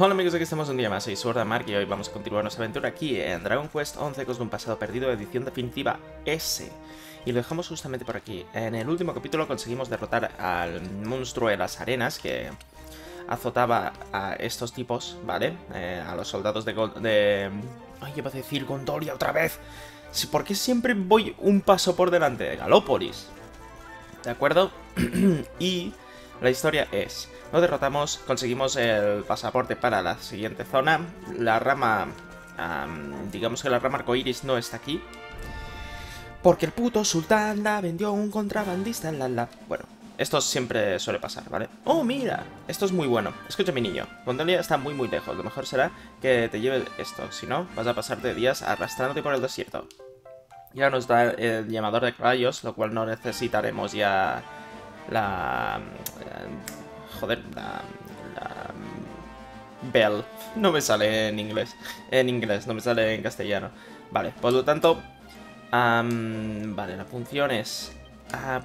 Hola amigos, aquí estamos un día más, soy SwordNMark y hoy vamos a continuar nuestra aventura aquí en Dragon Quest 11 Ecos de un pasado perdido, edición definitiva S. Y lo dejamos justamente por aquí. En el último capítulo conseguimos derrotar al monstruo de las arenas que azotaba a estos tipos, ¿vale? A los soldados de... ¡Ay, iba a decir Gondolia otra vez! ¿Por qué siempre voy un paso por delante de Galópolis? ¿De acuerdo? Y la historia es... Lo derrotamos, conseguimos el pasaporte para la siguiente zona. La rama... digamos que la rama arcoiris no está aquí. Porque el puto sultán la vendió a un contrabandista. Bueno, esto siempre suele pasar, ¿vale? ¡Oh, mira! Esto es muy bueno. Escucha, mi niño. Gondolia está muy, muy lejos. Lo mejor será que te lleve esto. Si no, vas a pasarte días arrastrándote por el desierto. Ya nos da el llamador de caballos, lo cual no necesitaremos ya la... Joder, la Bell. No me sale en inglés. En inglés, no me sale en castellano. Vale, por lo tanto... vale, la función es...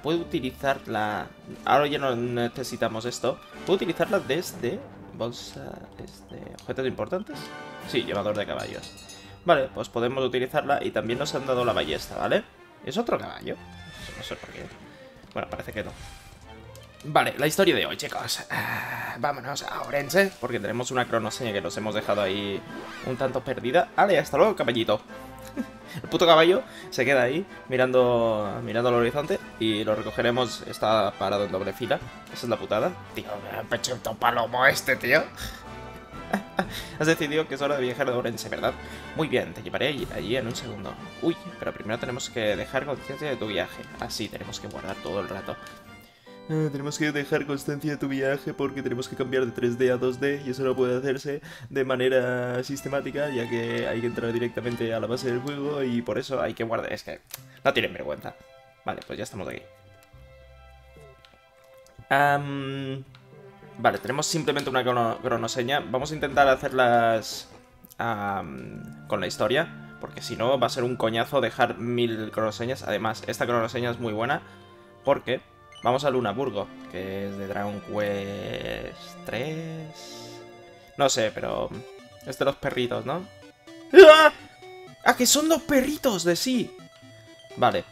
puedo utilizarla... Ahora ya no necesitamos esto. ¿Puedo utilizarla desde... bolsa... desde... objetos importantes? Sí, llevador de caballos. Vale, pues podemos utilizarla y también nos han dado la ballesta, ¿vale? ¿Es otro caballo? No sé por qué. Bueno, parece que no. Vale, la historia de hoy, chicos. Vámonos a Orense, porque tenemos una cronoseña que nos hemos dejado ahí un tanto perdida. Vale, hasta luego, caballito. El puto caballo se queda ahí mirando al horizonte y lo recogeremos. Está parado en doble fila. Esa es la putada. Tío, me ha pechado palomo este, tío. Has decidido que es hora de viajar a Orense, ¿verdad? Muy bien, te llevaré allí en un segundo. Uy, pero primero tenemos que dejar conciencia de tu viaje. Así tenemos que guardar todo el rato. Tenemos que dejar constancia de tu viaje porque tenemos que cambiar de 3D a 2D y eso no puede hacerse de manera sistemática, ya que hay que entrar directamente a la base del juego y por eso hay que guardar... Es que no tienen vergüenza. Vale, pues ya estamos aquí. Vale, tenemos simplemente una cronoseña. Vamos a intentar hacerlas con la historia, porque si no va a ser un coñazo dejar 1000 cronoseñas. Además, esta cronoseña es muy buena porque... Vamos a Lunaburgo, que es de Dragon Quest 3... No sé, pero... Es de los perritos, ¿no? ¡Ah! ¡Ah, que son los perritos de sí! Vale.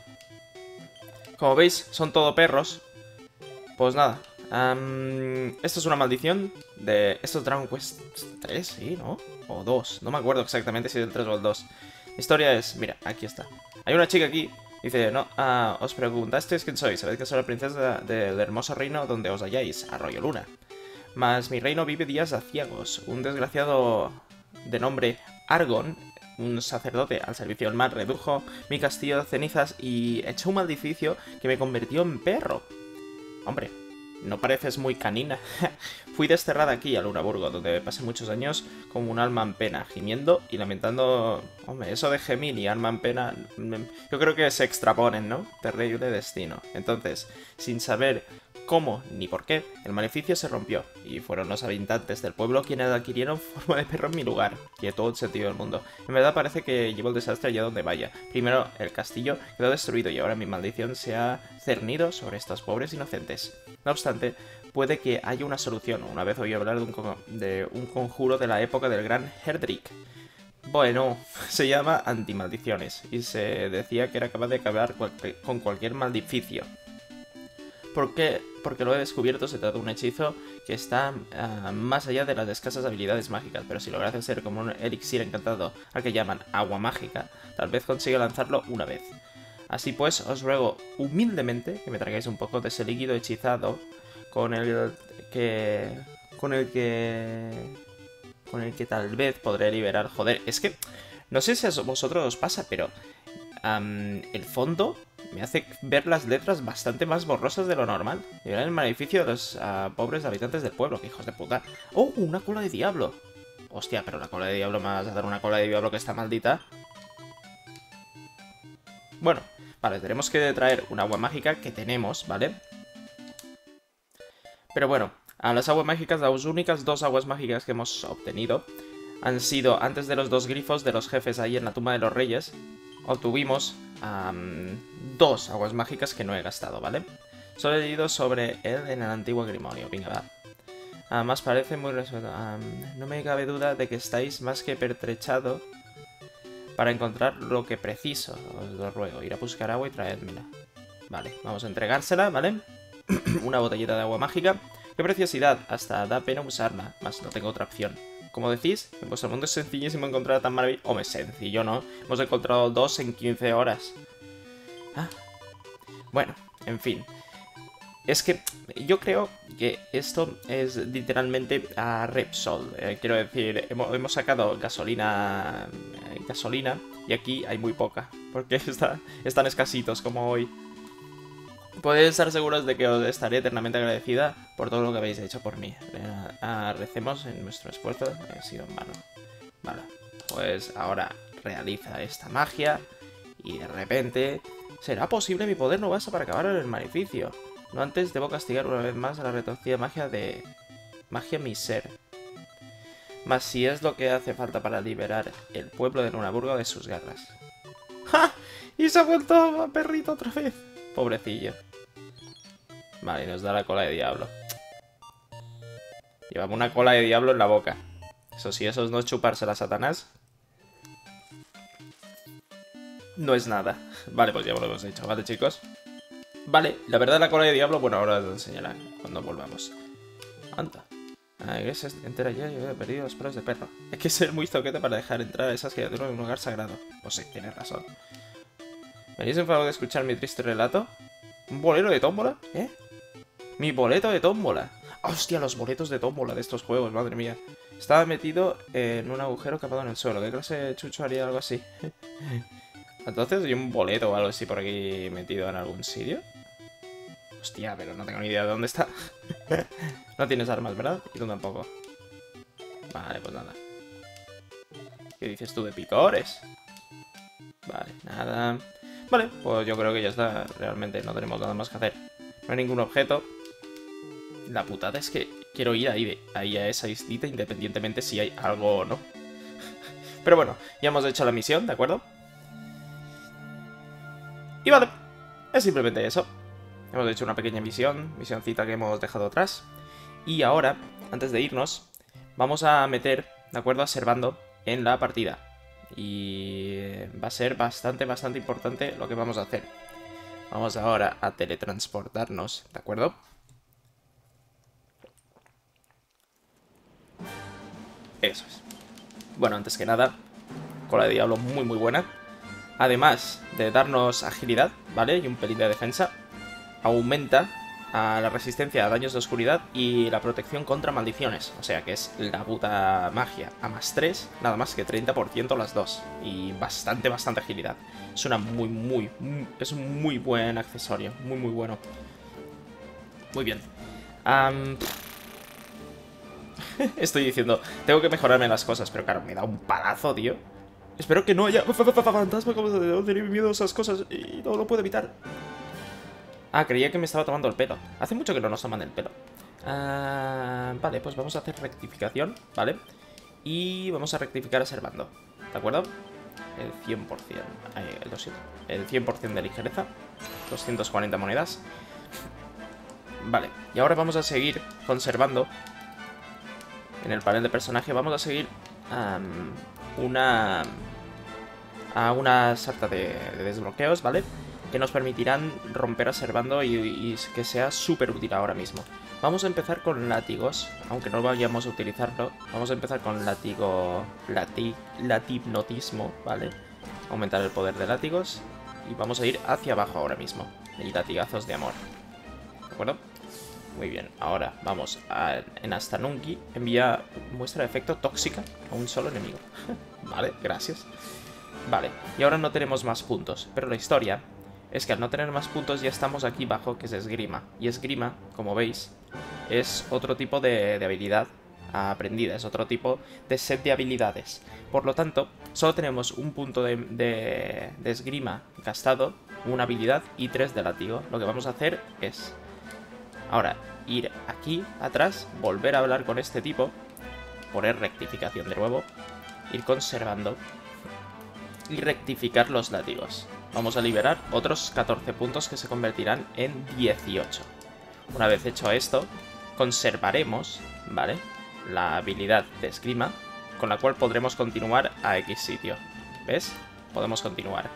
Como veis, son todo perros. Pues nada. Esto es una maldición de... Esto es Dragon Quest 3, ¿sí? ¿No? O 2. No me acuerdo exactamente si es el 3 o el 2. La historia es... Mira, aquí está. Hay una chica aquí... Dice, no, os preguntasteis quién sois. Sabéis que soy la princesa del hermoso reino donde os halláis, Arroyo Luna. Mas mi reino vive días aciagos. Un desgraciado de nombre Argon, un sacerdote al servicio del mar, redujo mi castillo a cenizas y echó un maldificio que me convirtió en perro. Hombre, no pareces muy canina. Fui desterrada aquí a Lunaburgo, donde pasé muchos años como un alma en pena, gimiendo y lamentando... Hombre, eso de gemir y alma en pena... Yo creo que se extraponen, ¿no? Terrible destino. Entonces, sin saber cómo ni por qué, el maleficio se rompió. Y fueron los habitantes del pueblo quienes adquirieron forma de perro en mi lugar. Y en todo el sentido del mundo. En verdad parece que llevo el desastre allá donde vaya. Primero, el castillo quedó destruido y ahora mi maldición se ha cernido sobre estos pobres inocentes. No obstante, puede que haya una solución. Una vez oí hablar de un conjuro de la época del gran Erdrick. Bueno, se llama Antimaldiciones y se decía que era capaz de acabar con cualquier maldificio. ¿Por qué? Porque lo he descubierto, se trata de un hechizo que está más allá de las escasas habilidades mágicas, pero si logras hacer como un elixir encantado al que llaman agua mágica, tal vez consiga lanzarlo una vez. Así pues, os ruego humildemente que me traigáis un poco de ese líquido hechizado con el que tal vez podré liberar... Joder, es que... No sé si a vosotros os pasa, pero... el fondo me hace ver las letras bastante más borrosas de lo normal. Y era el maleficio de los pobres habitantes del pueblo, que hijos de puta. ¡Oh, una cola de diablo! Hostia, pero la cola de diablo me vas a dar una cola de diablo que está maldita. Bueno, vale, tenemos que traer un agua mágica que tenemos, ¿vale? Pero bueno, a las aguas mágicas, las únicas dos aguas mágicas que hemos obtenido han sido antes de los dos grifos de los jefes ahí en la tumba de los reyes. Obtuvimos dos aguas mágicas que no he gastado, ¿vale? Solo he leído sobre él en el antiguo grimorio, venga, va. Además parece muy resuelto. No me cabe duda de que estáis más que pertrechado para encontrar lo que preciso. Os lo ruego, ir a buscar agua y traédmela. Vale, vamos a entregársela, ¿vale? Una botellita de agua mágica. ¡Qué preciosidad! Hasta da pena usarla, mas no tengo otra opción. Como decís, en vuestro mundo es sencillísimo encontrar tan maravilloso... Hombre, sencillo, ¿no? Hemos encontrado dos en 15 horas. Ah. Bueno, en fin. Es que yo creo que esto es literalmente a Repsol. Quiero decir, hemos sacado gasolina... gasolina, y aquí hay muy poca. Porque están escasitos como hoy. Podéis estar seguros de que os estaré eternamente agradecida por todo lo que habéis hecho por mí. Recemos en nuestro esfuerzo, ha sido en vano. Vale, pues ahora realiza esta magia y de repente... ¿Será posible? Mi poder no basta para acabar el maleficio. No antes debo castigar una vez más a la retorcida magia de... magia mi ser. Mas si es lo que hace falta para liberar el pueblo de Lunaburgo de sus garras. ¡Ja! ¡Y se ha vuelto a perrito otra vez! Pobrecillo. Vale, nos da la cola de diablo. Llevamos una cola de diablo en la boca. Eso sí, eso es no chupársela a Satanás. No es nada. Vale, pues ya lo hemos hecho, ¿vale, chicos? Vale, la verdad la cola de diablo, bueno, ahora os lo enseñarán cuando volvamos. Anda. Iglesia entera ya yo he perdido los pelos de perro. Hay que ser muy toquete para dejar entrar a esas criaturas en un lugar sagrado. Pues sí, tienes razón. ¿Venís en favor de escuchar mi triste relato? ¿Un bolero de tómbola? ¿Eh? ¡Mi boleto de tómbola! ¡Hostia, los boletos de tómbola de estos juegos, madre mía! Estaba metido en un agujero capado en el suelo. ¿Qué clase de chucho haría algo así? Entonces hay un boleto o algo así por aquí metido en algún sitio. Hostia, pero no tengo ni idea de dónde está. No tienes armas, ¿verdad? Y tú tampoco. Vale, pues nada. ¿Qué dices tú de picores? Vale, nada... Vale, pues yo creo que ya está. Realmente no tenemos nada más que hacer. No hay ningún objeto. La putada es que quiero ir ahí a esa islita independientemente si hay algo o no. Pero bueno, ya hemos hecho la misión, ¿de acuerdo? Y vale, es simplemente eso. Hemos hecho una pequeña misioncita que hemos dejado atrás. Y ahora, antes de irnos, vamos a meter, ¿de acuerdo? A Servando en la partida. Y va a ser bastante importante lo que vamos a hacer. Vamos ahora a teletransportarnos, ¿de acuerdo? Eso es. Bueno, antes que nada, cola de diablo muy buena. Además de darnos agilidad, ¿vale? Y un pelín de defensa. Aumenta a la resistencia a daños de oscuridad y la protección contra maldiciones. O sea que es la puta magia. A más 3, nada más que 30% las dos. Y bastante agilidad. Es una es un muy buen accesorio. Muy bueno. Muy bien. Estoy diciendo, tengo que mejorarme las cosas, pero claro, me da un palazo, tío. Espero que no haya fantasma como de donde tenía miedo a esas cosas y no lo puedo evitar. Ah, creía que me estaba tomando el pelo. Hace mucho que no nos toman el pelo. Vale, pues vamos a hacer rectificación, ¿vale? Y vamos a rectificar a Servando, ¿de acuerdo? El 100%, lo siento. El 100% de ligereza, 240 monedas. Vale, y ahora vamos a seguir conservando. En el panel de personaje vamos a seguir una sarta de desbloqueos, ¿vale? Que nos permitirán romper a Servando y que sea súper útil ahora mismo. Vamos a empezar con látigos, aunque no vayamos a utilizarlo. Vamos a empezar con latihipnotismo, ¿vale? Aumentar el poder de látigos. Y vamos a ir hacia abajo ahora mismo. Y latigazos de amor. ¿De acuerdo? Muy bien, ahora vamos a, en Hasta Nunki. Envía muestra de efecto tóxica a un solo enemigo. Vale, gracias. Vale, y ahora no tenemos más puntos, pero la historia... Es que al no tener más puntos ya estamos aquí bajo, que es esgrima. Y esgrima, como veis, es otro tipo de habilidad aprendida, es otro tipo de set de habilidades. Por lo tanto, solo tenemos un punto de esgrima gastado, una habilidad y 3 de látigo. Lo que vamos a hacer es, ahora, ir aquí atrás, volver a hablar con este tipo, poner rectificación de nuevo, ir conservando y rectificar los látigos. Vamos a liberar otros 14 puntos que se convertirán en 18. Una vez hecho esto, conservaremos, ¿vale?, la habilidad de esgrima, con la cual podremos continuar a X sitio. ¿Ves? Podemos continuar.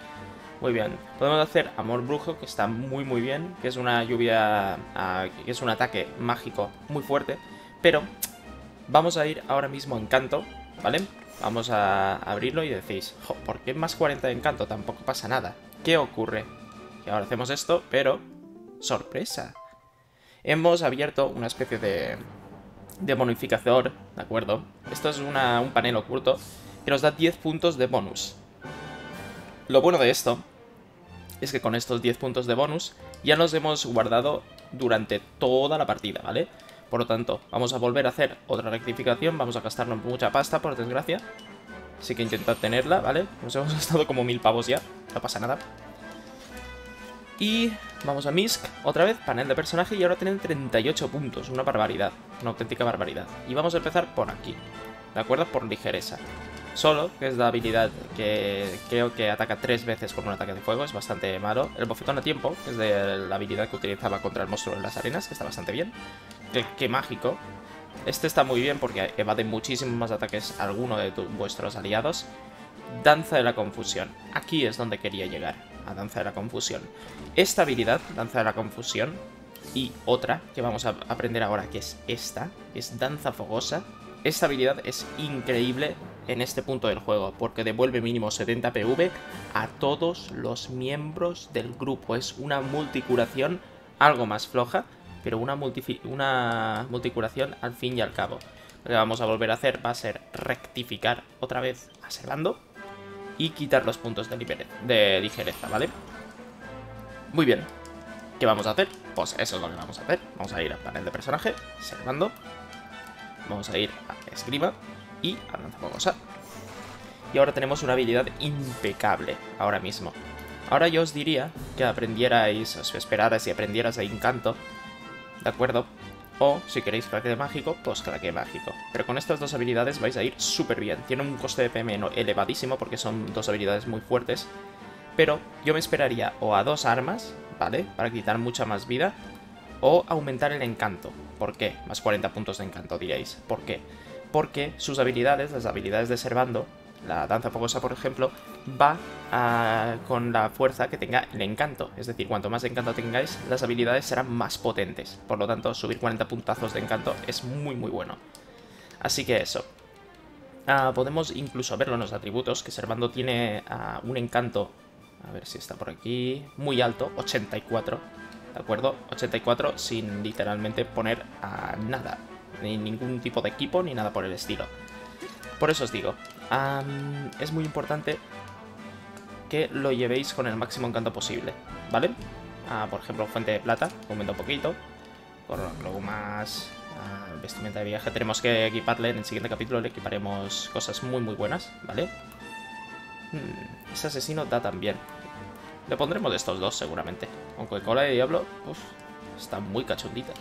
Muy bien. Podemos hacer Amor Brujo, que está muy bien, que es una lluvia, que es un ataque mágico muy fuerte, pero vamos a ir ahora mismo a Encanto, ¿vale? Vamos a abrirlo y decís, jo, ¿por qué más 40 de Encanto? Tampoco pasa nada. ¿Qué ocurre? Que ahora hacemos esto, pero ¡sorpresa! Hemos abierto una especie de bonificador, ¿de acuerdo? Esto es un panel oculto que nos da 10 puntos de bonus. Lo bueno de esto es que con estos 10 puntos de bonus ya los hemos guardado durante toda la partida, ¿vale? Por lo tanto, vamos a volver a hacer otra rectificación, vamos a gastarnos mucha pasta, por desgracia. Así que intentad tenerla, ¿vale? Nos hemos gastado como 1000 pavos ya, no pasa nada. Y vamos a Misk, otra vez, panel de personaje, y ahora tienen 38 puntos, una barbaridad, una auténtica barbaridad. Y vamos a empezar por aquí, ¿de acuerdo? Por ligereza. Solo, que es la habilidad que creo que ataca 3 veces con un ataque de fuego, es bastante malo. El bofetón a tiempo, que es de la habilidad que utilizaba contra el monstruo en las arenas, que está bastante bien. Qué mágico. Este está muy bien porque evade muchísimos más ataques a alguno de vuestros aliados. Danza de la Confusión. Aquí es donde quería llegar, a Danza de la Confusión. Esta habilidad, Danza de la Confusión, y otra que vamos a aprender ahora, que es esta, que es Danza Fogosa. Esta habilidad es increíble en este punto del juego, porque devuelve mínimo 70 PV a todos los miembros del grupo. Es una multicuración algo más floja, pero una multicuración al fin y al cabo. Lo que vamos a volver a hacer va a ser rectificar otra vez a Servando y quitar los puntos de ligereza, ¿vale? Muy bien. ¿Qué vamos a hacer? Pues eso es lo que vamos a hacer. Vamos a ir al panel de personaje, Servando. Vamos a ir a Esgrima y a Danza Fogosa. Y ahora tenemos una habilidad impecable ahora mismo. Ahora yo os diría que aprendierais, os esperarais y aprendieras a Encanto, ¿de acuerdo? O si queréis craque mágico, pues craque mágico. Pero con estas dos habilidades vais a ir súper bien. Tiene un coste de PM elevadísimo porque son dos habilidades muy fuertes. Pero yo me esperaría o a 2 armas, ¿vale? Para quitar mucha más vida. O aumentar el encanto. ¿Por qué? Más 40 puntos de encanto, diréis. ¿Por qué? Porque sus habilidades, las habilidades de Servando, la danza fogosa, por ejemplo, va con la fuerza que tenga el encanto. Es decir, cuanto más encanto tengáis, las habilidades serán más potentes. Por lo tanto, subir 40 puntazos de encanto es muy bueno. Así que eso. Podemos incluso verlo en los atributos, que Servando tiene un encanto, a ver si está por aquí, muy alto, 84. ¿De acuerdo? 84 sin literalmente poner a nada, ni ningún tipo de equipo, ni nada por el estilo. Por eso os digo, es muy importante que lo llevéis con el máximo encanto posible, ¿vale? Por ejemplo, Fuente de Plata, aumenta un poquito. Con luego más vestimenta de viaje, tenemos que equiparle, en el siguiente capítulo le equiparemos cosas muy buenas, ¿vale? Ese asesino da también. Le pondremos de estos dos seguramente. Aunque Cola de Diablo, uff, está muy cachondita.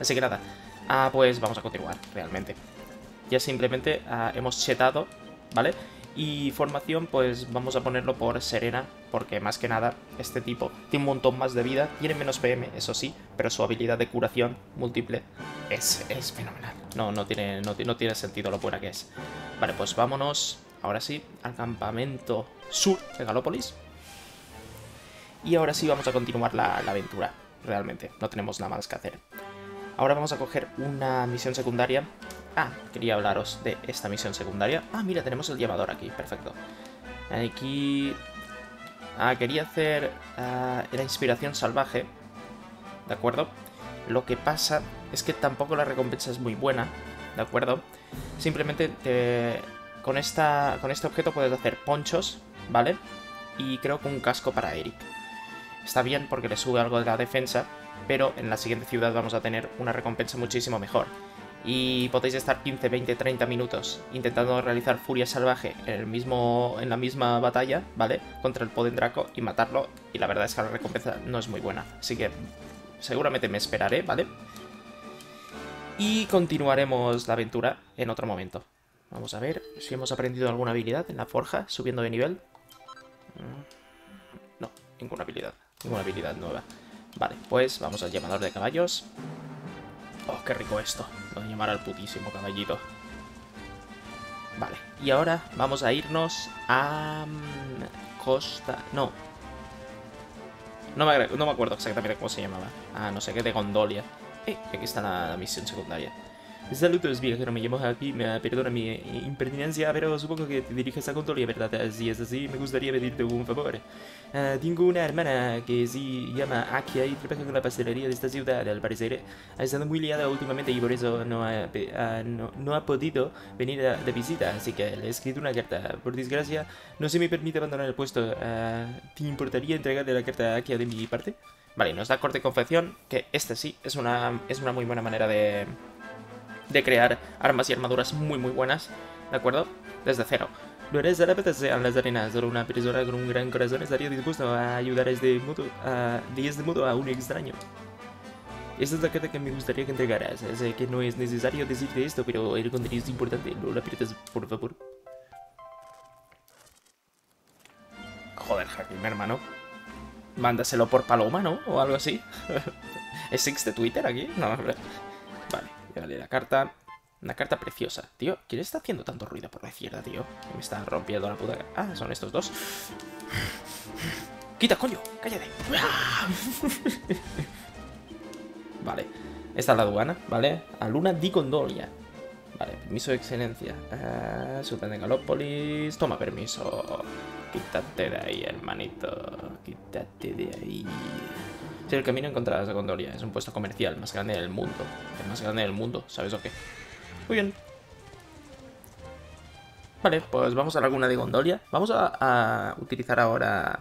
Así que nada, pues vamos a continuar realmente. Ya simplemente hemos chetado, ¿vale? Y formación, pues vamos a ponerlo por Serena, porque más que nada este tipo tiene un montón más de vida, tiene menos PM, eso sí, pero su habilidad de curación múltiple es fenomenal. No tiene sentido lo buena que es. Vale, pues vámonos, ahora sí, al campamento sur de Galópolis. Y ahora sí vamos a continuar la aventura, realmente, no tenemos nada más que hacer. Ahora vamos a coger una misión secundaria. Quería hablaros de esta misión secundaria. Mira, tenemos el llevador aquí, perfecto. Aquí... quería hacer la inspiración salvaje, ¿de acuerdo? Lo que pasa es que tampoco la recompensa es muy buena, ¿de acuerdo? Simplemente con este objeto puedes hacer ponchos, ¿vale? Y creo que un casco para Eric. Está bien porque le sube algo de la defensa, pero en la siguiente ciudad vamos a tener una recompensa muchísimo mejor. Y podéis estar 15, 20, 30 minutos intentando realizar furia salvaje en la misma batalla, ¿vale? Contra el Podendraco y matarlo, y la verdad es que la recompensa no es muy buena. Así que seguramente me esperaré, ¿vale? Y continuaremos la aventura en otro momento. Vamos a ver si hemos aprendido alguna habilidad en la forja, subiendo de nivel. No, ninguna habilidad nueva. Vale, pues vamos al llamador de caballos. Oh, qué rico esto. Voy a llamar al putísimo caballito. Vale, y ahora vamos a irnos a... Costa... No. No me acuerdo exactamente cómo se llamaba. Ah, no sé qué, de Gondolia. Aquí está la misión secundaria. Saludos, viajero, me llamo Hakim, perdona mi impertinencia, pero supongo que te diriges a Gondolia, ¿verdad? Si es así, me gustaría pedirte un favor. Tengo una hermana que se llama Hakia y trabaja con la pastelería de esta ciudad. Al parecer ha estado muy liada últimamente y por eso no ha podido venir de visita, así que le he escrito una carta. Por desgracia, no se me permite abandonar el puesto. ¿Te importaría entregarle la carta a Hakia de mi parte? Vale, nos da corte y confección, que esta sí es una muy buena manera de crear armas y armaduras muy buenas, ¿de acuerdo? Desde cero. Lo haré zarapeta en las arenas, solo una persona con un gran corazón estaría dispuesto a ayudar de este modo a un extraño. Esta es la carta que me gustaría que entregaras. Sé que no es necesario decirte esto, pero el contenido es importante, no la pierdas, por favor. Joder, Hakim, hermano. Mándaselo por paloma, ¿no? O algo así. ¿Es ex de Twitter aquí? No, hombre. Vale. Vale, la carta. Una carta preciosa. Tío, ¿quién está haciendo tanto ruido por la izquierda, tío? Me está rompiendo la puta... Ah, son estos dos. ¡Quita, coño! ¡Cállate! Vale. Esta es la aduana, ¿vale? A Luna di Gondolia. Vale, permiso de excelencia. Sultán de Galópolis. Toma permiso. Quítate de ahí, hermanito. Quítate de ahí. El camino encontrarás a Gondolia. Es un puesto comercial más grande del mundo. El más grande del mundo, ¿sabes o qué? Muy bien. Vale, pues vamos a la laguna de Gondolia. Vamos a utilizar ahora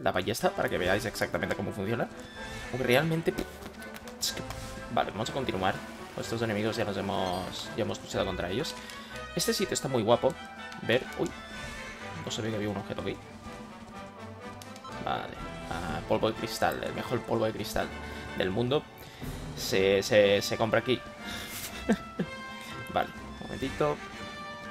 la ballesta para que veáis exactamente cómo funciona. Porque realmente... Es que... Vale, vamos a continuar. Estos enemigos ya hemos luchado contra ellos. Este sitio está muy guapo. Ver... Uy. No sabía que había un objeto aquí. Vale. Polvo de cristal, el mejor polvo de cristal del mundo se compra aquí. Vale, un momentito.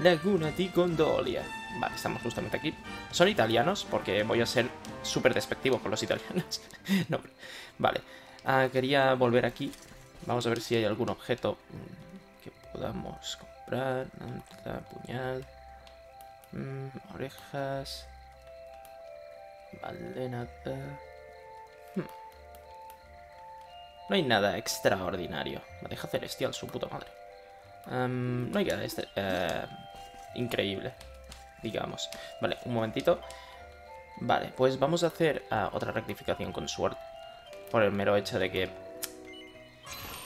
Laguna di Gondolia. Vale, estamos justamente aquí. Son italianos, porque voy a ser súper despectivo con los italianos. No, vale, quería volver aquí. Vamos a ver si hay algún objeto que podamos comprar. Puñal, orejas. Vale, nada. No hay nada extraordinario. Me deja celestial su puta madre. No hay nada increíble, digamos. Vale, un momentito. Vale, pues vamos a hacer otra rectificación con Sword. Por el mero hecho de que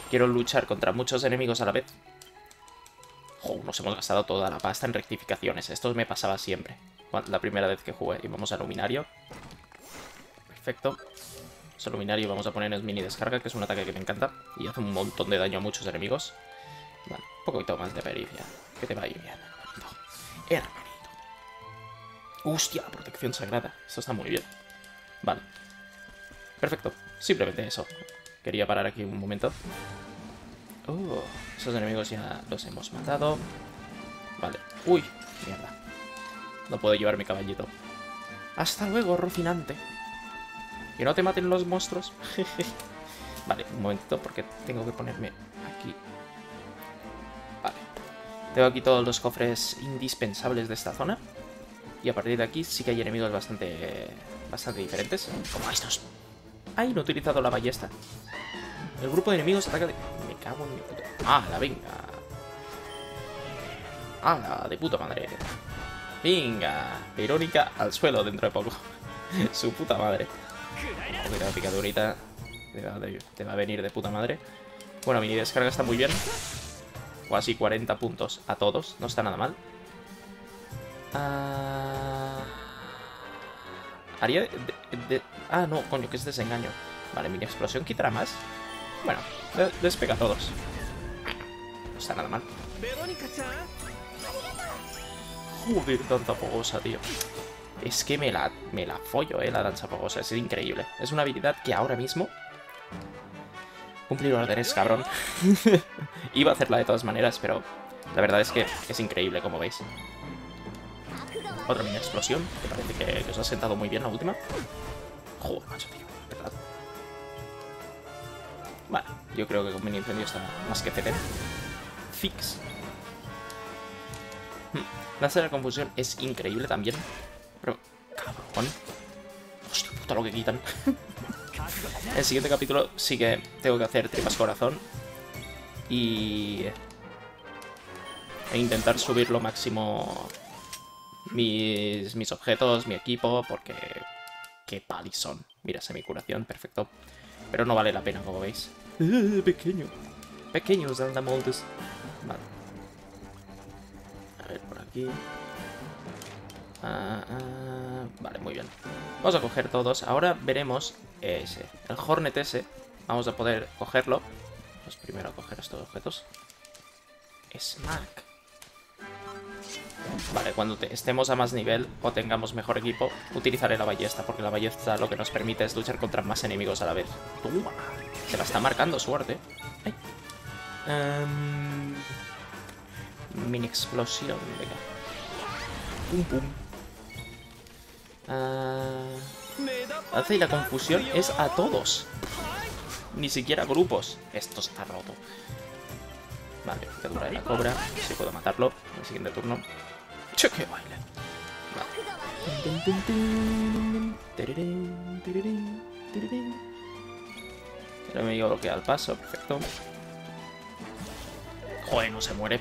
quiero luchar contra muchos enemigos a la vez. Oh, nos hemos gastado toda la pasta en rectificaciones. Esto me pasaba siempre. La primera vez que jugué. Y vamos a Luminario. Perfecto. Vamos a Luminario. Vamos a ponernos mini descarga, que es un ataque que me encanta. Y hace un montón de daño a muchos enemigos. Vale, un poquito más de pericia. Que te va a ir bien, hermanito. Hermanito. Hostia, la protección sagrada. Esto está muy bien. Vale. Perfecto. Simplemente eso. Quería parar aquí un momento. Esos enemigos ya los hemos matado. Vale. Uy, mierda. No puedo llevar mi caballito. Hasta luego, Rocinante. Que no te maten los monstruos. Vale, un momento, porque tengo que ponerme aquí. Vale. Tengo aquí todos los cofres indispensables de esta zona. Y a partir de aquí sí que hay enemigos bastante diferentes. Como estos. ¡Ay! No he utilizado la ballesta. El grupo de enemigos ataca de... Me cago en mi puta... ¡Hala, venga! ¡Hala, de puta madre! Venga, Verónica al suelo dentro de poco. Su puta madre. Cuidado, picadurita. Te va a venir de puta madre. Bueno, mi descarga está muy bien. Casi 40 puntos a todos. No está nada mal. Haría Ah, no, coño, que es desengaño. Vale, mi explosión quitará más. Bueno, les pega a todos. No está nada mal. Joder, danza fogosa, tío. Es que me la follo, la danza fogosa. Es increíble. Es una habilidad que ahora mismo... Cumplir órdenes, cabrón. Iba a hacerla de todas maneras, pero... La verdad es que es increíble, como veis. Otra mini explosión, que parece que os ha sentado muy bien la última. Joder, macho, tío, ¿verdad? Bueno, yo creo que con mini incendio está más que fetén. Fix. Lanza de la confusión es increíble también. Pero... cabrón. Hostia puta lo que quitan. El siguiente capítulo sí que tengo que hacer tripas corazón. Y... e intentar subir lo máximo mis objetos, mi equipo, porque... qué palizón. Mira, semicuración, perfecto. Pero no vale la pena, como veis. Pequeño. Pequeños andamoldes. Vale. A ver, por aquí. Vale, muy bien. Vamos a coger todos. Ahora veremos ese. El Hornet ese. Vamos a poder cogerlo. Pues primero a coger estos objetos. Smack. Vale, cuando estemos a más nivel o tengamos mejor equipo, utilizaré la ballesta, porque la ballesta lo que nos permite es luchar contra más enemigos a la vez. ¡Toma! Se la está marcando, suerte. Mini explosión, venga. Pum, pum. Hace y la confusión es a todos. Ni siquiera grupos. Esto está roto. Vale, dura de la cobra. Si puedo matarlo en el siguiente turno. ¡Che, qué baile! Vale. El enemigo bloquea el paso, perfecto. Joder, no se muere.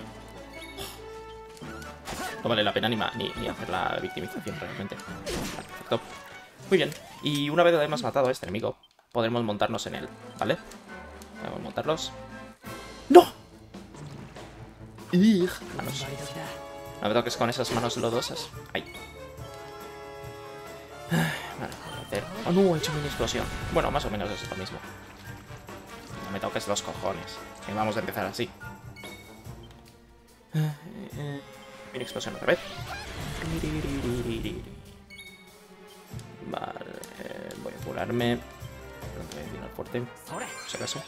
No vale la pena ni hacer la victimización realmente. Vale, perfecto. Muy bien. Y una vez además matado a este enemigo, podremos montarnos en él, ¿vale? Vamos a montarlos. ¡No! Manos. No me toques con esas manos lodosas. Ay. Vale, a ver. Oh no, he hecho una explosión. Bueno, más o menos es lo mismo. No me toques los cojones. Y vamos a empezar así. Mini explosión otra vez. Vale, voy a curarme. Voy a fuerte. Por si acaso.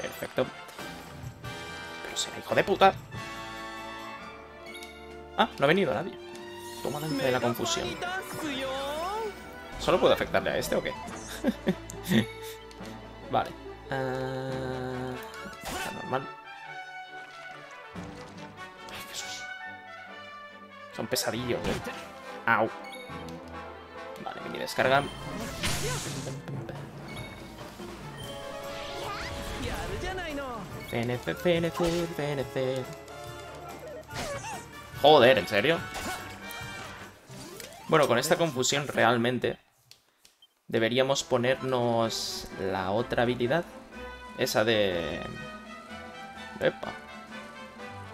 Perfecto. Será hijo de puta. Ah, no ha venido nadie. Toma dentro de la confusión. ¿Solo puedo afectarle a este o qué? Vale. Está normal. Ay, Jesús. Son pesadillos, ¿eh? Au. Vale, mini descarga. PNC, PNC, PNC. Joder, ¿en serio? Bueno, con esta confusión realmente deberíamos ponernos la otra habilidad. Esa de... epa.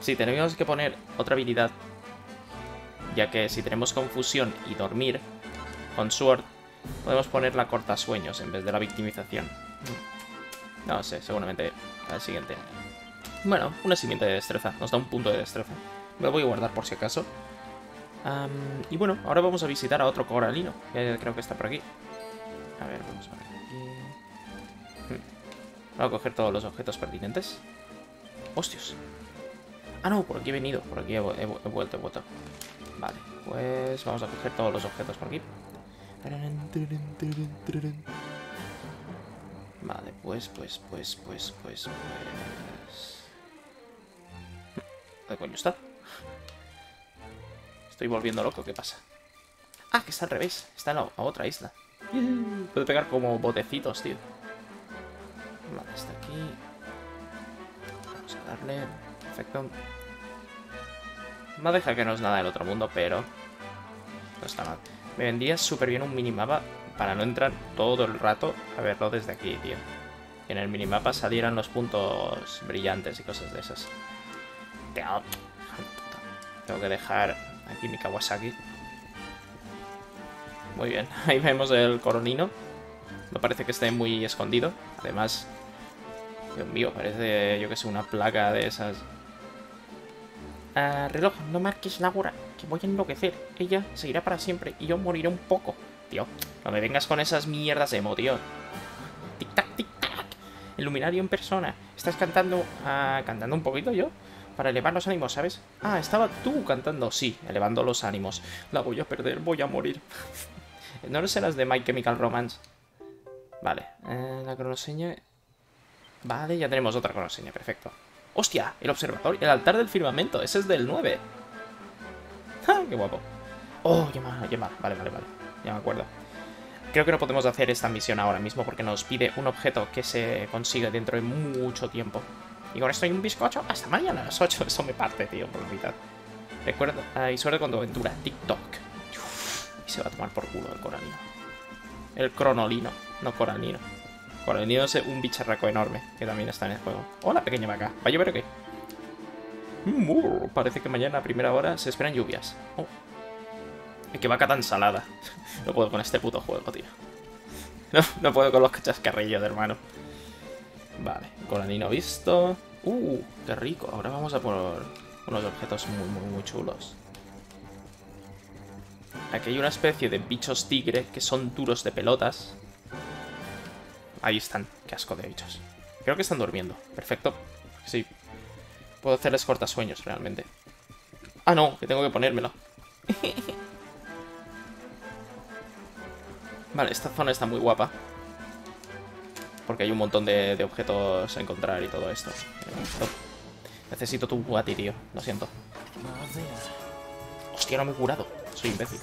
Sí, tenemos que poner otra habilidad. Ya que si tenemos confusión y dormir con Sword, podemos poner la cortasueños en vez de la victimización. No sé, seguramente... al siguiente. Bueno, una simiente de destreza. Nos da un punto de destreza. Me lo voy a guardar por si acaso. Y bueno, ahora vamos a visitar a otro coralino. Que creo que está por aquí. A ver, vamos a ver. Voy a coger todos los objetos pertinentes. ¡Hostias! Ah, no, por aquí he venido. Por aquí he vuelto. Vale, pues vamos a coger todos los objetos por aquí. Vale, pues... ¿dónde coño está? Estoy volviendo loco, ¿qué pasa? Ah, que está al revés, está en la otra isla. Puedo pegar como botecitos, tío. Vale, está aquí. Vamos a darle... perfecto. Me deja que no es nada del otro mundo, pero... no está mal. Me vendría súper bien un minimapa... para no entrar todo el rato a verlo desde aquí, tío. Que en el minimapa salieran los puntos brillantes y cosas de esas. Tengo que dejar aquí mi Kawasaki. Muy bien, ahí vemos el coronino. No parece que esté muy escondido. Además, Dios mío, parece, yo que sé, una placa de esas. Reloj, no marques la hora, que voy a enloquecer. Ella se irá para siempre y yo moriré un poco. Tío, no me vengas con esas mierdas emo, tío. Tic-tac, tic-tac. El luminario en persona. Estás cantando... ¿cantando un poquito yo? Para elevar los ánimos, ¿sabes? Ah, estaba tú cantando. Sí, elevando los ánimos. La voy a perder, voy a morir. ¿No serás de My Chemical Romance? Vale. La cronoseña... Vale, ya tenemos otra contraseña, perfecto. ¡Hostia! El observatorio, el altar del firmamento, ese es del 9. ¡Ja! ¡Qué guapo! ¡Oh, qué mal, qué mal! Vale, vale, vale. Ya me acuerdo. Creo que no podemos hacer esta misión ahora mismo porque nos pide un objeto que se consigue dentro de mucho tiempo. Y con esto hay un bizcocho hasta mañana a las 8. Eso me parte, tío, por la mitad. Recuerda, y suerte con tu aventura. TikTok. Uf, y se va a tomar por culo el coralino. El cronolino, no coralino. Coralino es un bicharraco enorme que también está en el juego. Hola, pequeña vaca. ¿Va a llover o qué? Parece que mañana a primera hora se esperan lluvias. Oh. ¡Qué vaca tan salada! No puedo con este puto juego, tío. No puedo con los chascarrillos, hermano. Vale, coranino visto. ¡Uh! ¡Qué rico! Ahora vamos a por unos objetos muy chulos. Aquí hay una especie de bichos tigre que son duros de pelotas. Ahí están. ¡Qué asco de bichos! Creo que están durmiendo. Perfecto. Sí. Puedo hacerles cortasueños, realmente. ¡Ah, no! Que tengo que ponérmelo. Vale, esta zona está muy guapa. Porque hay un montón de objetos a encontrar y todo esto. Necesito tu guati, tío. Lo siento. Hostia, no me he curado. Soy imbécil.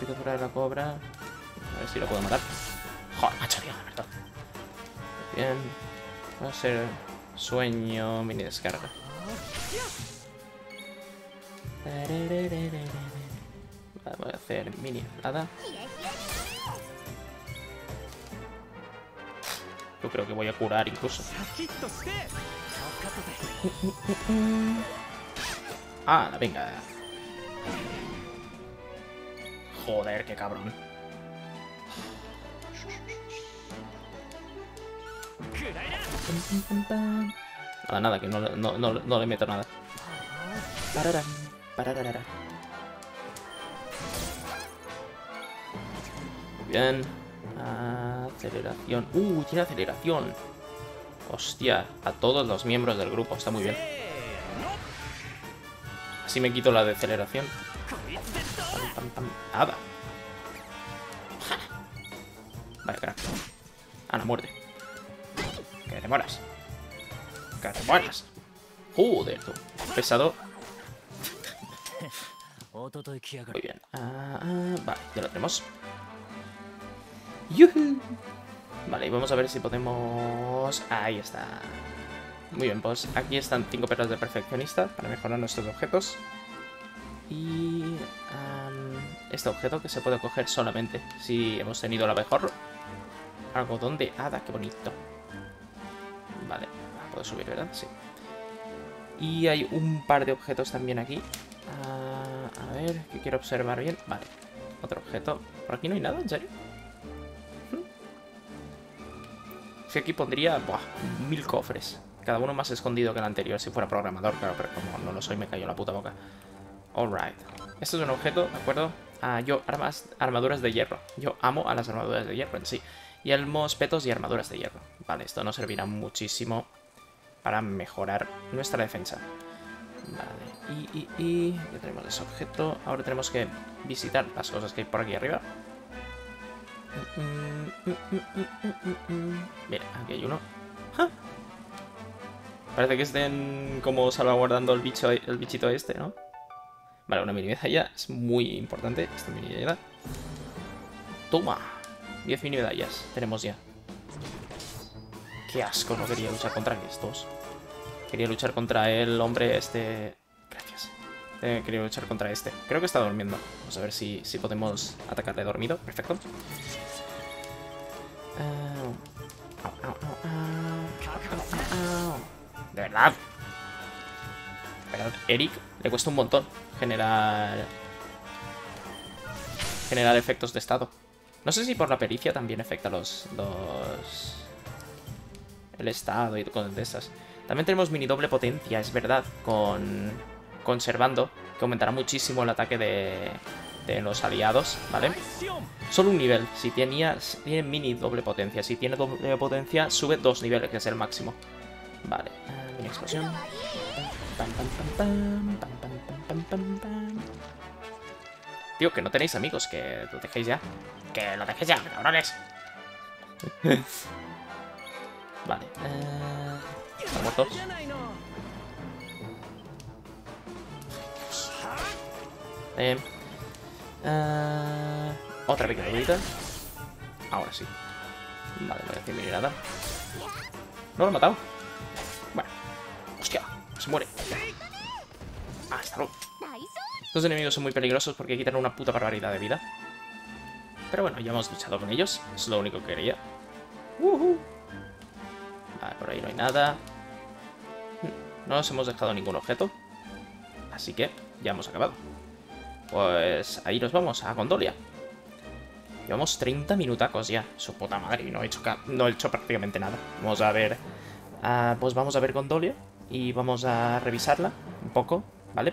Picadura de la cobra. A ver si lo puedo matar. Joder, macho, tío, de verdad. Bien. Va a ser sueño, mini descarga. Voy a hacer mini helada. Yo creo que voy a curar incluso. Ah, venga. Joder, qué cabrón. Nada, nada, que no le meto nada. Pararán, parararara. Bien. Aceleración. Tiene aceleración. Hostia, a todos los miembros del grupo. Está muy bien. Así me quito la deceleración. Nada. Vale, crack. A la muerte. Que te mueras. Que te mueras. Joder, tú. Pesado. Muy bien. Vale, ya lo tenemos. ¡Yuhu! Vale, y vamos a ver si podemos... Ahí está. Muy bien, pues aquí están 5 perlas de perfeccionista para mejorar nuestros objetos. Y... este objeto que se puede coger solamente si hemos tenido la mejor. Algodón de hada, qué bonito. Vale, puedo subir, ¿verdad? Sí. Y hay un par de objetos también aquí. A ver, que quiero observar bien. Vale, otro objeto. ¿Por aquí no hay nada? ¿En serio? Es que aquí pondría 1000 cofres. Cada uno más escondido que el anterior. Si fuera programador, claro, pero como no lo soy, me cayó la puta boca. Alright. Esto es un objeto, ¿de acuerdo? Yo, armaduras de hierro. Yo amo a las armaduras de hierro en sí. Y elmos, petos y armaduras de hierro. Vale, esto nos servirá muchísimo para mejorar nuestra defensa. Vale, ya tenemos ese objeto. Ahora tenemos que visitar las cosas que hay por aquí arriba. Mira, aquí hay uno. ¡Ja! Parece que estén como salvaguardando el bichito este, ¿no? Vale, una mini medalla es muy importante. Esta mini medalla. ¡Toma! 10 mini medallas tenemos ya. ¡Qué asco! No quería luchar contra estos. Quería luchar contra el hombre este... Gracias. Quería luchar contra este. Creo que está durmiendo. Vamos a ver si podemos atacarle dormido. Perfecto. De verdad. Eric le cuesta un montón generar efectos de estado. No sé si por la pericia también afecta el estado y cosas de esas. También tenemos mini doble potencia, es verdad, con Servando, que aumentará muchísimo el ataque de los aliados, ¿vale? Solo un nivel. Si tiene mini doble potencia. Si tiene doble potencia, sube 2 niveles, que es el máximo. Vale. Mini explosión. Tío, que no tenéis amigos, que lo dejéis ya. Que lo dejéis ya, cabrones. Vale. ¿Están muertos? Otra pequeña bolita. Ahora sí. Vale, no voy a decirle nada. ¿No lo han matado? Bueno. ¡Hostia! Se muere. Hasta luego. Estos enemigos son muy peligrosos porque quitan una puta barbaridad de vida. Pero bueno, ya hemos luchado con ellos. Eso es lo único que quería. Vale, por ahí no hay nada. No nos hemos dejado ningún objeto. Así que ya hemos acabado. Pues ahí nos vamos, a Gondolia. Llevamos 30 minutacos ya. Su puta madre, y no he hecho prácticamente nada. Vamos a ver... pues vamos a ver Gondolia. Y vamos a revisarla un poco, ¿vale?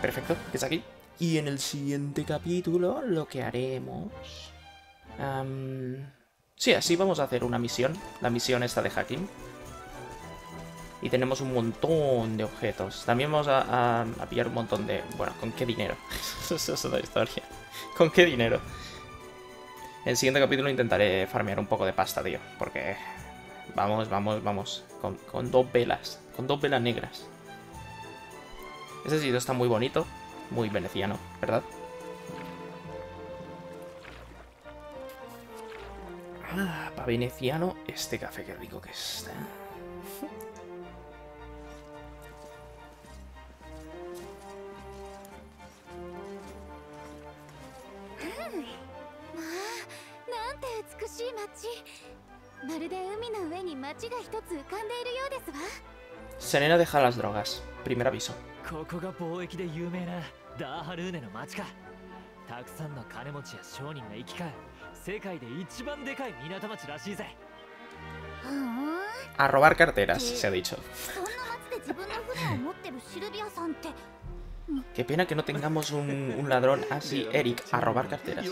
Perfecto, que es aquí. Y en el siguiente capítulo lo que haremos... sí, así vamos a hacer una misión. La misión esta de Hakim. Y tenemos un montón de objetos. También vamos a pillar un montón de... Bueno, ¿con qué dinero? Esa es otra historia. ¿Con qué dinero? En el siguiente capítulo intentaré farmear un poco de pasta, tío. Porque... Vamos. Con dos velas. Con dos velas negras. Este sitio está muy bonito. Muy veneciano, ¿verdad? Ah, para veneciano, este café, qué rico que está. Serena deja las drogas. Primer aviso. A robar carteras, se ha dicho. Qué pena que no tengamos un ladrón así, Eric, a robar carteras.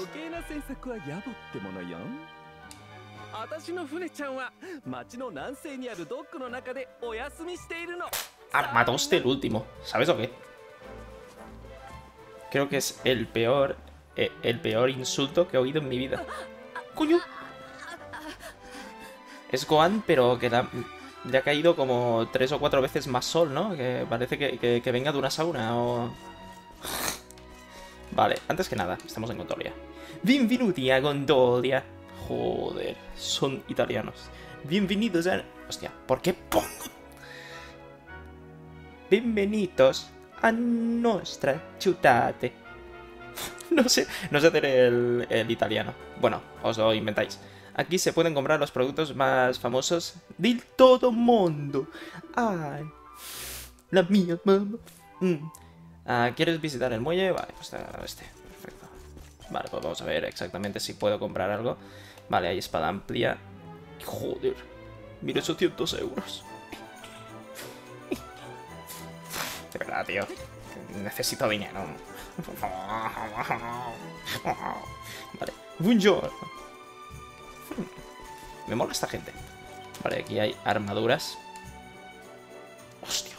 Armatoste el último, ¿sabes o qué? Creo que es el peor insulto que he oído en mi vida. ¡Coño! Es Gohan, pero que le ha caído como 3 o 4 veces más sol, ¿no? Que parece que venga de una sauna o... Vale, antes que nada, estamos en Gondolia. ¡Bienvenuti a Gondolia! Joder, son italianos. Bienvenidos a... Hostia, ¿por qué pongo? Bienvenidos a nuestra ciudad. No sé hacer el italiano. Bueno, os lo inventáis. Aquí se pueden comprar los productos más famosos del todo mundo. Ay, la mía, mamá. ¿Quieres visitar el muelle? Vale, pues este. Perfecto. Vale, pues vamos a ver exactamente si puedo comprar algo. Vale, hay espada amplia. Joder, 1.800 euros. De verdad, tío. Necesito dinero. Vale. Buongiorno. Me mola esta gente. Vale, aquí hay armaduras. Hostia.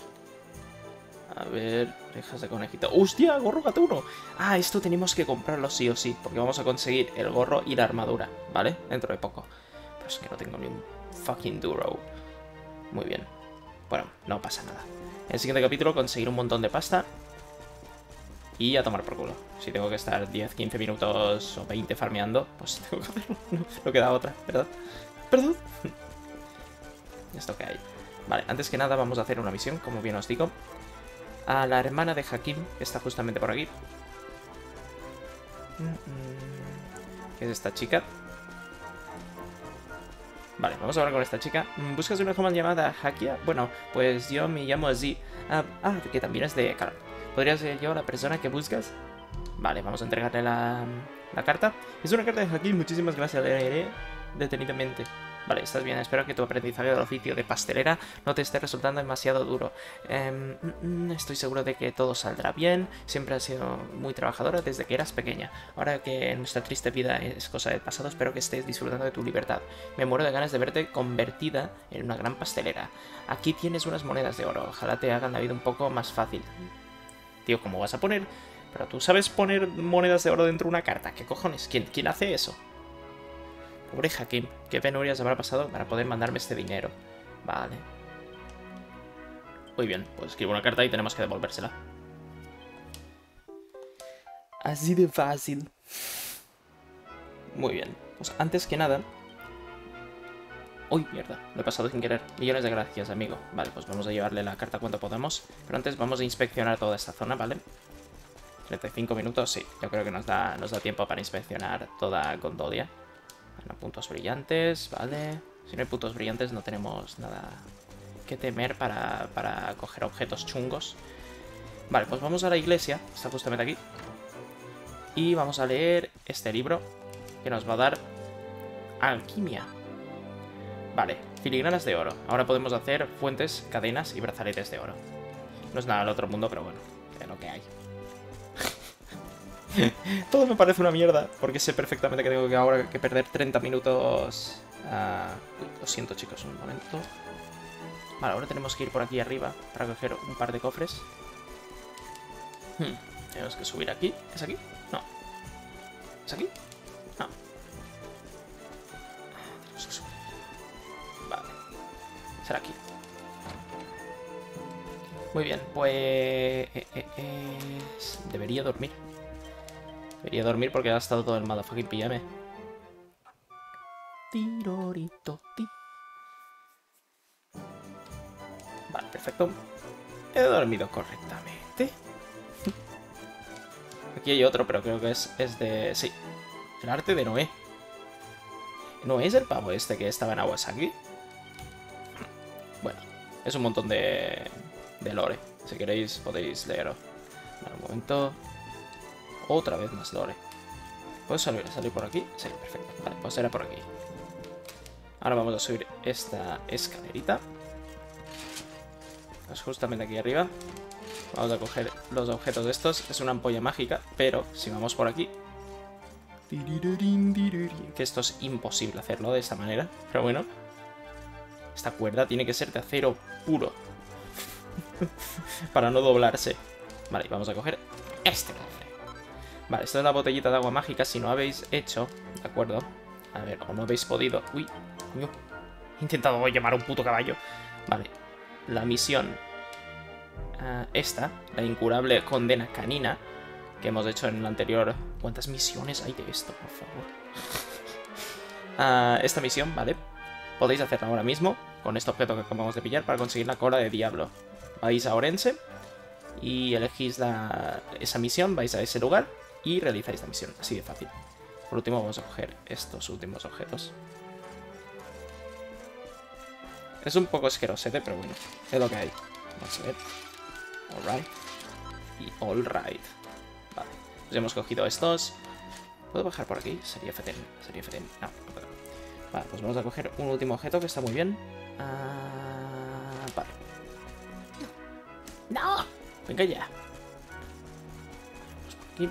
A ver, orejas de conejito. ¡Hostia, gorro gatuno! Ah, esto tenemos que comprarlo sí o sí. Porque vamos a conseguir el gorro y la armadura, ¿vale? Dentro de poco. Pero es que no tengo ni un fucking duro. Muy bien. Bueno, no pasa nada. En el siguiente capítulo conseguir un montón de pasta y a tomar por culo. Si tengo que estar 10, 15 minutos o 20 farmeando, pues tengo que hacerlo. No queda otra, ¿verdad? ¿Perdón? Esto que hay. Vale, antes que nada vamos a hacer una misión, como bien os digo. A la hermana de Hakim, que está justamente por aquí. ¿Qué es esta chica? Vale, vamos a hablar con esta chica. ¿Buscas una joven llamada Hakia? Bueno, pues yo me llamo así. Que también es de carta. ¿Podría ser yo la persona que buscas? Vale, vamos a entregarle la carta. Es una carta de Hakim, muchísimas gracias, la leeré detenidamente. Vale, estás bien, espero que tu aprendizaje del oficio de pastelera no te esté resultando demasiado duro. Estoy seguro de que todo saldrá bien, siempre has sido muy trabajadora desde que eras pequeña. Ahora que nuestra triste vida es cosa del pasado, espero que estés disfrutando de tu libertad. Me muero de ganas de verte convertida en una gran pastelera. Aquí tienes unas monedas de oro, ojalá te hagan la vida un poco más fácil. Tío, ¿cómo vas a poner? Pero tú sabes poner monedas de oro dentro de una carta, ¿qué cojones? ¿Quién hace eso? Pobre Hakim, qué penurias habrá pasado para poder mandarme este dinero. Vale. Muy bien, pues escribo una carta y tenemos que devolvérsela. Así de fácil. Muy bien, pues antes que nada... ¡Uy, mierda! Lo he pasado sin querer. Millones de gracias, amigo. Vale, pues vamos a llevarle la carta cuando podamos. Pero antes vamos a inspeccionar toda esta zona, ¿vale? 35 minutos, sí. Yo creo que nos da tiempo para inspeccionar toda Gondolia. Bueno, puntos brillantes, vale. Si no hay puntos brillantes no tenemos nada que temer para coger objetos chungos. Vale, pues vamos a la iglesia. Está justamente aquí. Y vamos a leer este libro que nos va a dar alquimia. Vale, filigranas de oro. Ahora podemos hacer fuentes, cadenas y brazaletes de oro. No es nada del otro mundo, pero bueno, es lo que hay. Todo me parece una mierda, porque sé perfectamente que tengo que ahora que perder 30 minutos... Lo siento, chicos, un momento. Vale, ahora tenemos que ir por aquí arriba para coger un par de cofres. Tenemos que subir aquí. ¿Es aquí? No. ¿Es aquí? No. Tenemos que subir. Vale. Será aquí. Muy bien, pues... Debería dormir. Debería dormir porque ha estado todo el motherfucking pijame. Tirorito, ti. Vale, perfecto. He dormido correctamente. Aquí hay otro, pero creo que es de... Sí. El arte de Noé. ¿Noé es el pavo este que estaba en Aguasaki? Bueno, es un montón de lore. Si queréis podéis leerlo. Vale, un momento... Otra vez más lore. ¿Puedo salir por aquí? Sí, perfecto. Vale, pues era por aquí. Ahora vamos a subir esta escalerita. Pues justamente aquí arriba. Vamos a coger los objetos de estos. Es una ampolla mágica, pero si vamos por aquí... Que esto es imposible hacerlo de esta manera. Pero bueno. Esta cuerda tiene que ser de acero puro. Para no doblarse. Vale, y vamos a coger este cofre. Vale, esta es la botellita de agua mágica. Si no habéis hecho, ¿de acuerdo? A ver, o no habéis podido... Uy, coño. He intentado llamar a un puto caballo. Vale, la misión. Esta, la incurable condena canina, que hemos hecho en la anterior... ¿Cuántas misiones hay de esto, por favor? Esta misión, vale. Podéis hacerla ahora mismo, con este objeto que acabamos de pillar, para conseguir la cola de diablo. Vais a Orense y elegís esa misión, vais a ese lugar... Y realizáis la misión, así de fácil. Por último vamos a coger estos últimos objetos. Es un poco asquerosete, pero bueno, es lo que hay. Vamos a ver. Alright. Y alright. Vale, pues hemos cogido estos. ¿Puedo bajar por aquí? Sería fetén. No, no puedo. Vale, pues vamos a coger un último objeto que está muy bien. Vale. ¡No! Venga ya. Vamos por aquí.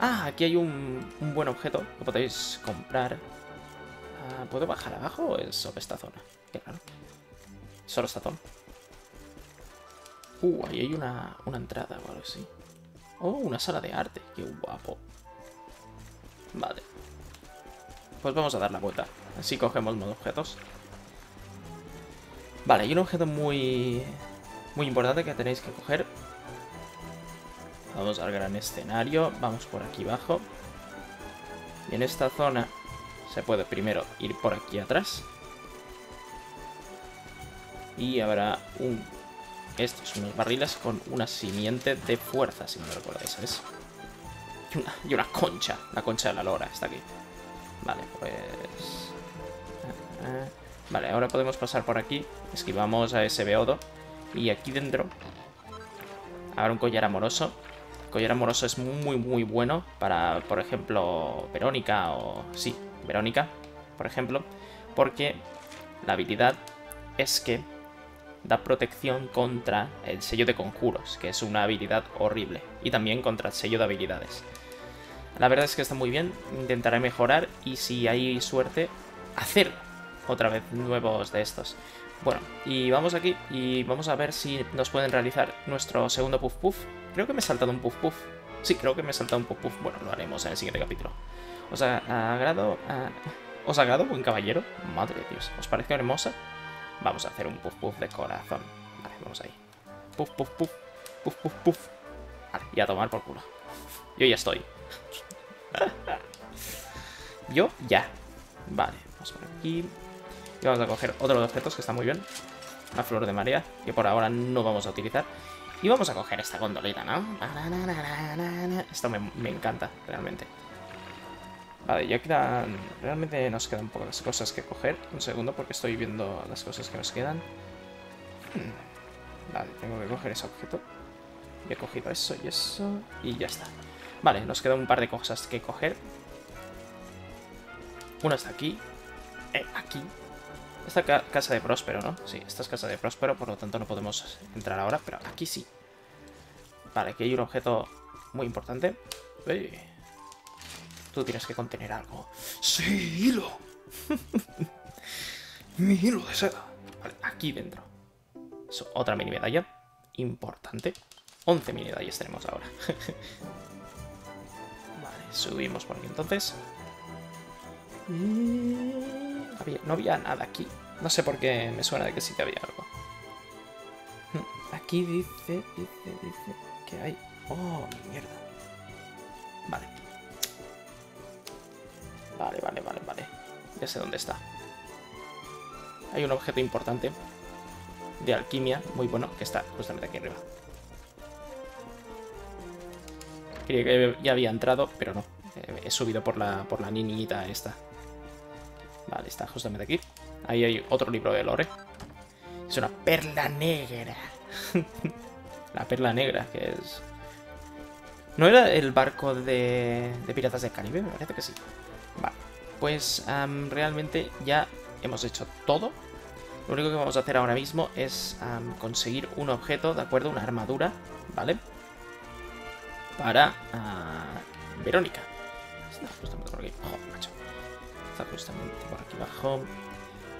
Ah, aquí hay un buen objeto que podéis comprar. ¿Puedo bajar abajo o es sobre esta zona? Qué raro. Solo esta zona. Ahí hay una entrada o algo así. Oh, una sala de arte. Qué guapo. Vale. Pues vamos a dar la vuelta. Así cogemos más objetos. Vale, hay un objeto muy... Muy importante que tenéis que coger. Vamos al gran escenario, vamos por aquí abajo. Y en esta zona se puede primero ir por aquí atrás. Y habrá estos, unos barriles con una simiente de fuerza, si no me recordáis, ¿sabes? Y una concha, la concha de la lora, está aquí. Vale, pues... Vale, ahora podemos pasar por aquí, esquivamos a ese beodo. Y aquí dentro habrá un collar amoroso. El collar amoroso es muy, muy bueno para, por ejemplo, Verónica o... Sí, Verónica, por ejemplo. Porque la habilidad es que da protección contra el sello de conjuros, que es una habilidad horrible. Y también contra el sello de habilidades. La verdad es que está muy bien. Intentaré mejorar y si hay suerte, hacer otra vez nuevos de estos. Bueno, y vamos aquí y vamos a ver si nos pueden realizar nuestro segundo puff puff. Creo que me he saltado un puff puff. Sí, creo que me he saltado un puff puff. Bueno, lo haremos en el siguiente capítulo. ¿Os agrado, buen caballero? Madre de Dios, ¿os parece hermosa? Vamos a hacer un puff puff de corazón. Vale, vamos ahí. Puff puff puff. Puff puff puff. Vale, y a tomar por culo. Yo ya estoy. Yo ya. Vale, vamos por aquí. Y vamos a coger otro de los objetos que está muy bien. La flor de marea, que por ahora no vamos a utilizar. Y vamos a coger esta gondolita, ¿no? Esto me encanta, realmente. Vale, ya quedan... Realmente nos quedan pocas cosas que coger. Un segundo, porque estoy viendo las cosas que nos quedan. Vale, tengo que coger ese objeto. Y he cogido eso y eso. Y ya está. Vale, nos quedan un par de cosas que coger. Una está aquí. Aquí. Esta casa de Próspero, ¿no? Sí, esta es casa de Próspero, por lo tanto no podemos entrar ahora, pero aquí sí. Vale, aquí hay un objeto muy importante. ¡Ey! Tú tienes que contener algo. ¡Sí, hilo! ¡Mi hilo de seda! Vale, aquí dentro. Eso, otra mini medalla. Importante. 11 mini medallas tenemos ahora. Vale, subimos por aquí entonces. No había nada aquí. No sé por qué me suena de que sí que había algo. Aquí dice que hay... ¡Oh, mierda! Vale. Vale. Ya sé dónde está. Hay un objeto importante de alquimia, muy bueno, que está justamente aquí arriba. Creía que ya había entrado, pero no. He subido por la niñita esta. Vale, está justamente aquí. Ahí hay otro libro de lore. Es una perla negra. La perla negra, que es... ¿No era el barco de Piratas del Caribe? Me parece que sí. Vale, pues realmente ya hemos hecho todo. Lo único que vamos a hacer ahora mismo es conseguir un objeto, ¿de acuerdo? Una armadura, ¿vale? Para Verónica. No, justamente por aquí. Oh, macho. Justamente por aquí abajo.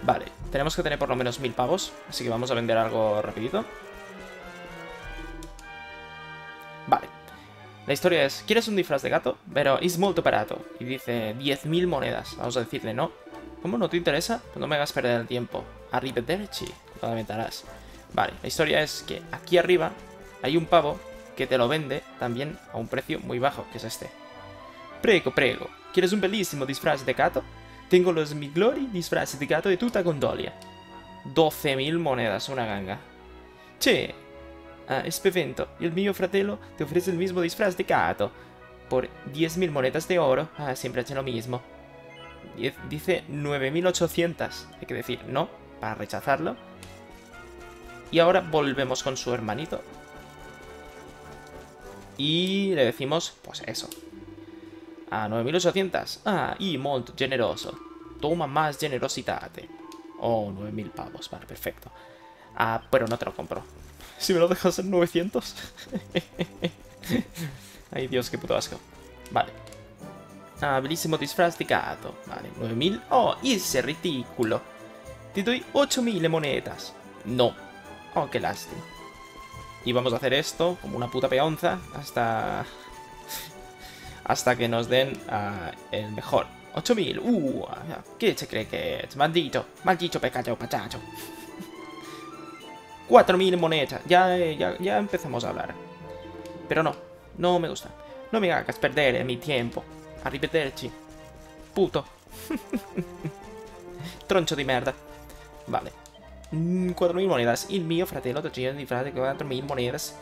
Vale, tenemos que tener por lo menos 1000 pavos. Así que vamos a vender algo rapidito. Vale. La historia es, ¿quieres un disfraz de gato? Pero es muy barato. Y dice 10.000 monedas. Vamos a decirle no. ¿Cómo no te interesa? Pues no me hagas perder el tiempo. Arrivederci. Lo lamentarás. Vale, la historia es que aquí arriba hay un pavo que te lo vende también a un precio muy bajo, que es este. Prego. ¿Quieres un bellísimo disfraz de gato? Tengo los mi glory disfraces de gato de tuta Gondolia. 12.000 monedas, una ganga. Che, Spevento, el mio fratello te ofrece el mismo disfraz de gato. Por 10.000 monedas de oro. Ah, siempre hace lo mismo. Dice 9.800. Hay que decir no, para rechazarlo. Y ahora volvemos con su hermanito. Y le decimos, pues eso. Ah, 9.800. Ah, y molto generoso. Toma más generosidad. Oh, 9.000 pavos. Vale, perfecto. Ah, pero no te lo compro. Si me lo dejas en 900. Ay, Dios, qué puto asco. Vale. Ah, bellísimo disfraz de gato. Vale, 9.000. Oh, ese ridículo. Te doy 8.000 monedas. No. Oh, qué lástima. Y vamos a hacer esto como una puta peonza hasta... Hasta que nos den el mejor. 8.000. ¿Qué se cree que es? Maldito pecado, pachacho. 4.000 monedas. Ya empezamos a hablar. Pero no me gusta. No me hagas perder mi tiempo. Arrivederci. Puto. Troncho de merda. Vale. 4.000 monedas. Y el mío fratello te tiene disfraz de 4.000 monedas.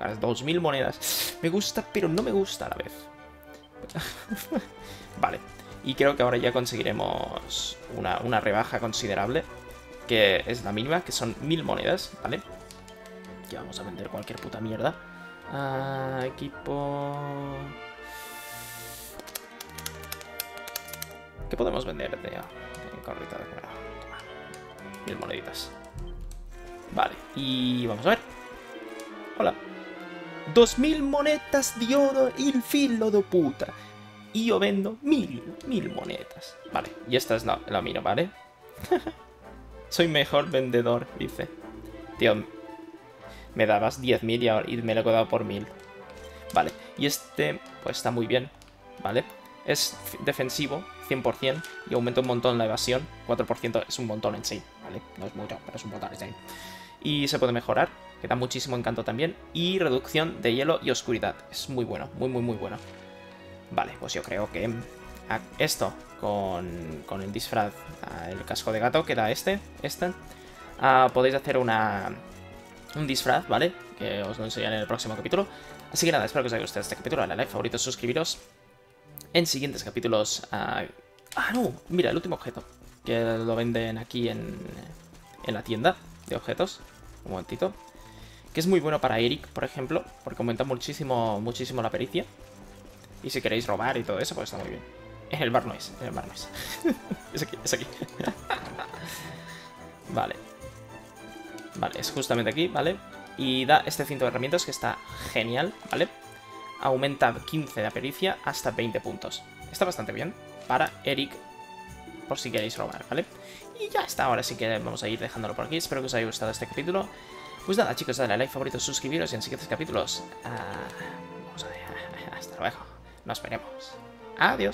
2.000 monedas. Me gusta, pero no me gusta a la vez. Vale. Y creo que ahora ya conseguiremos una rebaja considerable. Que es la mínima, que son 1.000 monedas, ¿vale? Que vamos a vender cualquier puta mierda. Equipo... ¿Qué podemos vender? Correcto, de acuerdo. 1.000 moneditas. Vale. Y vamos a ver. Hola. 2.000 monedas de oro il filo de puta. Y yo vendo 1.000 monedas. Vale, y esta es la mía, ¿vale? Soy mejor vendedor, dice. Tío, me dabas 10.000 y ahora me lo he dado por 1.000. Vale, y este, pues está muy bien, ¿vale? es defensivo 100% y aumenta un montón la evasión. 4% es un montón en sí, ¿vale? No es mucho, pero es un montón en sí. Y se puede mejorar, que da muchísimo encanto también. Y reducción de hielo y oscuridad. Es muy bueno, muy bueno. Vale, pues yo creo que esto con el disfraz, el casco de gato que da este. Podéis hacer un disfraz, ¿vale? Que os lo enseñaré en el próximo capítulo. Así que nada, espero que os haya gustado este capítulo. Dale a like, favoritos, suscribiros. En siguientes capítulos... no, mira, el último objeto. Que lo venden aquí en la tienda de objetos. Un momentito. Que es muy bueno para Eric, por ejemplo. Porque aumenta muchísimo la pericia. Y si queréis robar y todo eso, pues está muy bien. En el bar no es, en el bar no es. Es aquí. Vale. Vale, es justamente aquí, ¿vale? Y da este cinto de herramientas que está genial, ¿vale? Aumenta 15 de pericia hasta 20 puntos. Está bastante bien para Eric, por si queréis robar, ¿vale? Y ya está, ahora sí que vamos a ir dejándolo por aquí. Espero que os haya gustado este capítulo. Pues nada, chicos, dale a like, favoritos, suscribiros y en siguientes capítulos... Hasta luego. Nos veremos. Adiós.